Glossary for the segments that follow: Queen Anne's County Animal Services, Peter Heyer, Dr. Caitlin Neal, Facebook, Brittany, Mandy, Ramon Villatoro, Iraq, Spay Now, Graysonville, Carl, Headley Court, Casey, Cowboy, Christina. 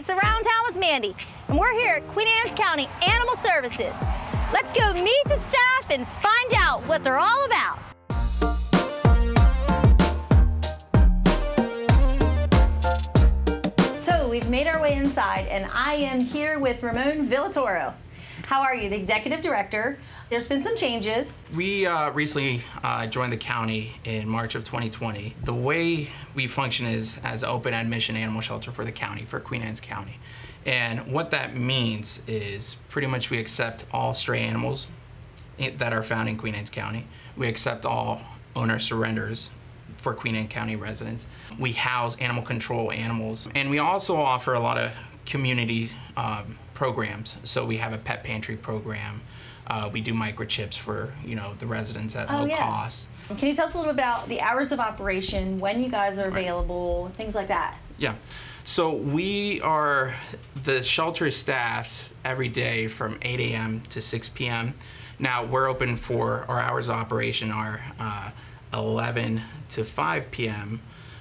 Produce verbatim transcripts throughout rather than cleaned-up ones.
it's Around Town with Mandy, and we're here at Queen Anne's County Animal Services. Let's go meet the staff and find out what they're all about. So we've made our way inside, and I am here with Ramon Villatoro. How are you, the executive director? There's been some changes. We uh, recently uh, joined the county in March of twenty twenty. The way we function is as open admission animal shelter for the county, for Queen Anne's County. And what that means is pretty much we accept all stray animals that are found in Queen Anne's County. We accept all owner surrenders for Queen Anne County residents. We house animal control animals. And we also offer a lot of community um, programs. So we have a pet pantry program. Uh, we do microchips for, you know, the residents at oh, low yeah. cost. Can you tell us a little bit about the hours of operation, when you guys are available, right. things like that? Yeah. So we are, the shelter is staffed every day from eight A M to six P M Now we're open for, our hours of operation are uh, eleven to five P M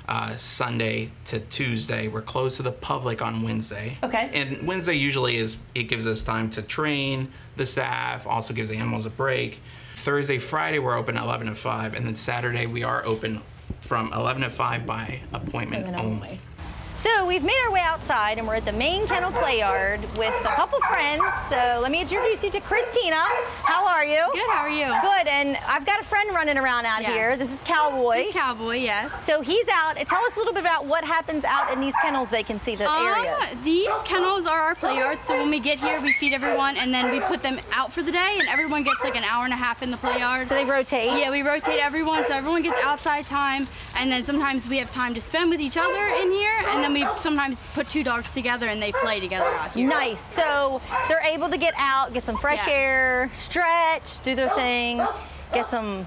Uh, Sunday to Tuesday. We're closed to the public on Wednesday. Okay. And Wednesday usually is, it gives us time to train the staff, also gives the animals a break. Thursday, Friday, we're open at eleven to five, and then Saturday we are open from eleven to five by appointment only. only. So we've made our way outside and we're at the main kennel play yard with a couple friends. So let me introduce you to Christina. How are you? Good, how are you? Good, and I've got a friend running around out yes. here. This is Cowboy. This is Cowboy, yes. So he's out. Tell us a little bit about what happens out in these kennels. They can see the um, areas. These kennels are our play yards. So when we get here, we feed everyone and then we put them out for the day, and everyone gets like an hour and a half in the play yard. So they rotate? Yeah, we rotate everyone. So everyone gets outside time, and then sometimes we have time to spend with each other in here, and then we sometimes put two dogs together and they play together out here. Nice. So they're able to get out, get some fresh yeah. air, stretch, do their thing, get some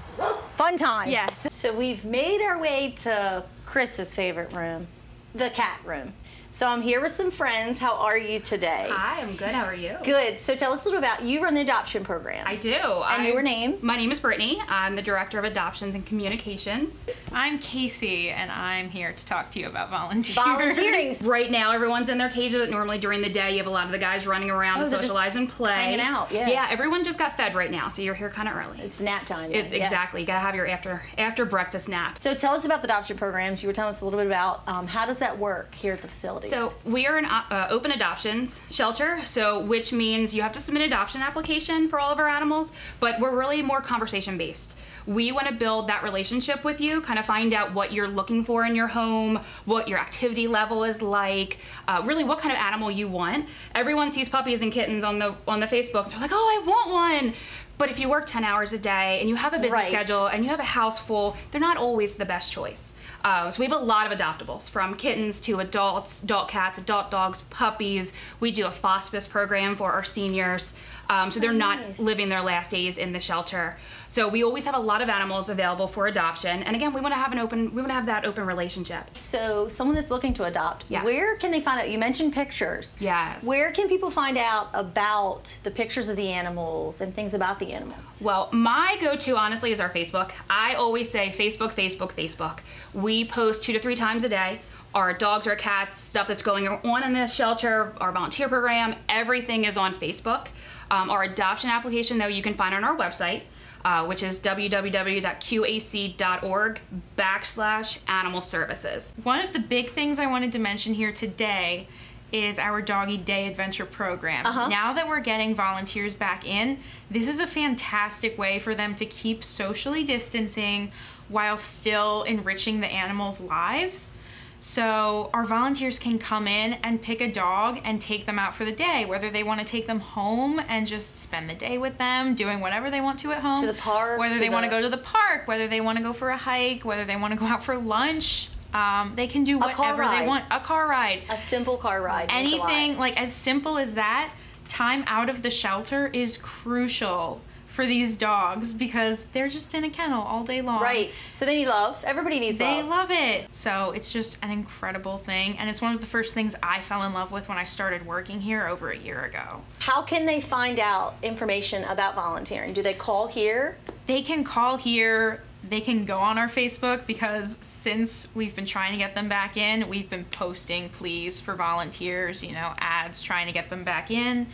fun time. Yes. So we've made our way to Chris's favorite room, the cat room. So I'm here with some friends. How are you today? Hi, I'm good. How are you? Good. So tell us a little about, you run the adoption program. I do. And I'm, your name? My name is Brittany. I'm the Director of Adoptions and Communications. I'm Casey, and I'm here to talk to you about volunteering. Volunteering. Right now, everyone's in their cages, but normally during the day, you have a lot of the guys running around oh, to socialize and play. Hanging out, yeah. Yeah, everyone just got fed right now, so you're here kind of early. It's nap time. Then. It's yeah. Exactly. You got to have your after, after breakfast nap. So tell us about the adoption programs. You were telling us a little bit about um, how does that work here at the facility? So we are an uh, open adoptions shelter, so which means you have to submit an adoption application for all of our animals, but we're really more conversation based. We want to build that relationship with you, kind of find out what you're looking for in your home, what your activity level is like, uh, really what kind of animal you want. Everyone sees puppies and kittens on the on the Facebook. They're like, oh, I want one. But if you work ten hours a day and you have a busy right. schedule and you have a house full, they're not always the best choice. Uh, so we have a lot of adoptables, from kittens to adults, adult cats, adult dogs, puppies. We do a hospice program for our seniors, um, so they're oh, not nice. living their last days in the shelter. So we always have a lot of animals available for adoption, and again, we want to have an open, we want to have that open relationship. So someone that's looking to adopt, yes. where can they find out? You mentioned pictures. Yes. Where can people find out about the pictures of the animals and things about the animals? Well, my go-to honestly is our Facebook. I always say Facebook, Facebook, Facebook. We We post two to three times a day, our dogs, our cats, stuff that's going on in this shelter, our volunteer program, everything is on Facebook. Um, our adoption application, though, you can find on our website, uh, which is w w w dot q a c dot org backslash animal services. One of the big things I wanted to mention here today is our Doggy Day Adventure program. Uh-huh. Now that we're getting volunteers back in, this is a fantastic way for them to keep socially distancing while still enriching the animals' lives. So our volunteers can come in and pick a dog and take them out for the day, whether they want to take them home and just spend the day with them, doing whatever they want to at home. To the park. Whether they want to go to the park, whether they want to go for a hike, whether they want to go out for lunch. Um, they can do whatever they want. A car ride. A simple car ride. Anything, like as simple as that, time out of the shelter is crucial for these dogs because they're just in a kennel all day long. Right, so they need love. Everybody needs love. They love it. So it's just an incredible thing, and it's one of the first things I fell in love with when I started working here over a year ago. How can they find out information about volunteering? Do they call here? They can call here. they can go on our Facebook, because since we've been trying to get them back in, we've been posting pleas for volunteers, you know, ads trying to get them back in.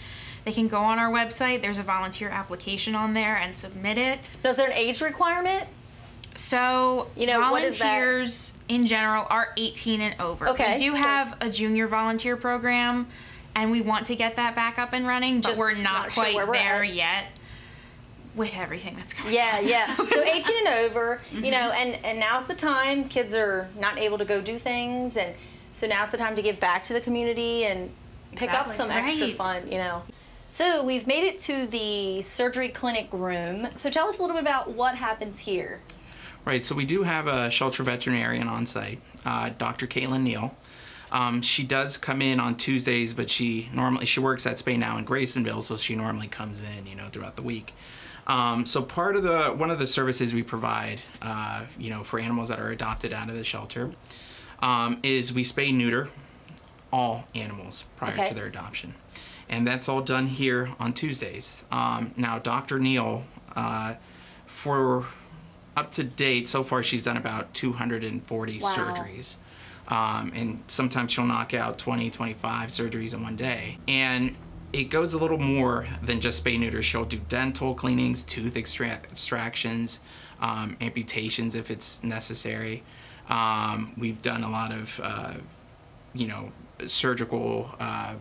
They can go on our website. There's a volunteer application on there and submit it. Now, is there an age requirement? So, you know, volunteers in general are eighteen and over. Okay, we do so have a junior volunteer program, and we want to get that back up and running, but Just we're not, not quite sure we're there at. yet with everything that's going yeah, on. Yeah, yeah. So eighteen and over, mm-hmm. you know, and, and now's the time. Kids are not able to go do things, and so now's the time to give back to the community and pick exactly. up some right. extra fun, you know. So we've made it to the surgery clinic room. So tell us a little bit about what happens here. Right, so we do have a shelter veterinarian on site, uh, Doctor Caitlin Neal. Um, she does come in on Tuesdays, but she normally, she works at Spay Now in Graysonville, so she normally comes in, you know, throughout the week. Um, so part of the, one of the services we provide, uh, you know, for animals that are adopted out of the shelter um, is we spay neuter all animals prior okay. to their adoption. And that's all done here on Tuesdays. Um, now, Doctor Neal, uh, for up to date, so far she's done about two hundred forty wow. surgeries. Um, and sometimes she'll knock out twenty, twenty-five surgeries in one day. And it goes a little more than just spay neuter. She'll do dental cleanings, tooth extra extractions, um, amputations if it's necessary. Um, we've done a lot of, uh, you know, surgical uh,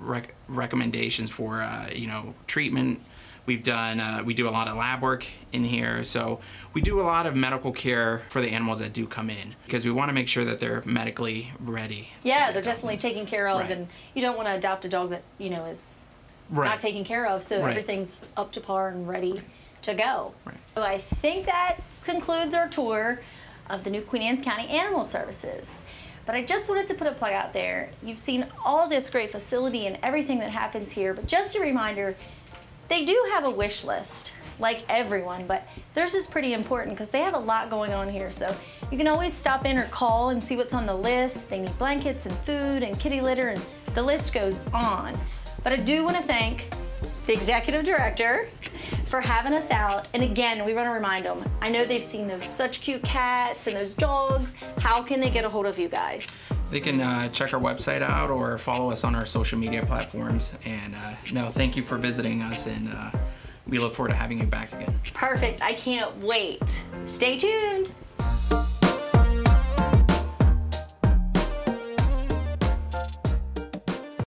rec recommendations for, uh, you know, treatment. We've done, uh, we do a lot of lab work in here. So we do a lot of medical care for the animals that do come in, because we want to make sure that they're medically ready. Yeah, they're definitely taken care of. Right. And you don't want to adopt a dog that, you know, is right. not taken care of. So right. everything's up to par and ready to go. Right. So I think that concludes our tour of the new Queen Anne's County Animal Services. But I just wanted to put a plug out there. You've seen all this great facility and everything that happens here, but just a reminder, they do have a wish list, like everyone, but theirs is pretty important because they have a lot going on here. So you can always stop in or call and see what's on the list. They need blankets and food and kitty litter, and the list goes on. But I do want to thank the executive director for having us out. And again, we want to remind them, I know they've seen those such cute cats and those dogs. How can they get a hold of you guys? They can uh, check our website out or follow us on our social media platforms. And uh, no, thank you for visiting us, and uh, we look forward to having you back again. Perfect, I can't wait. Stay tuned.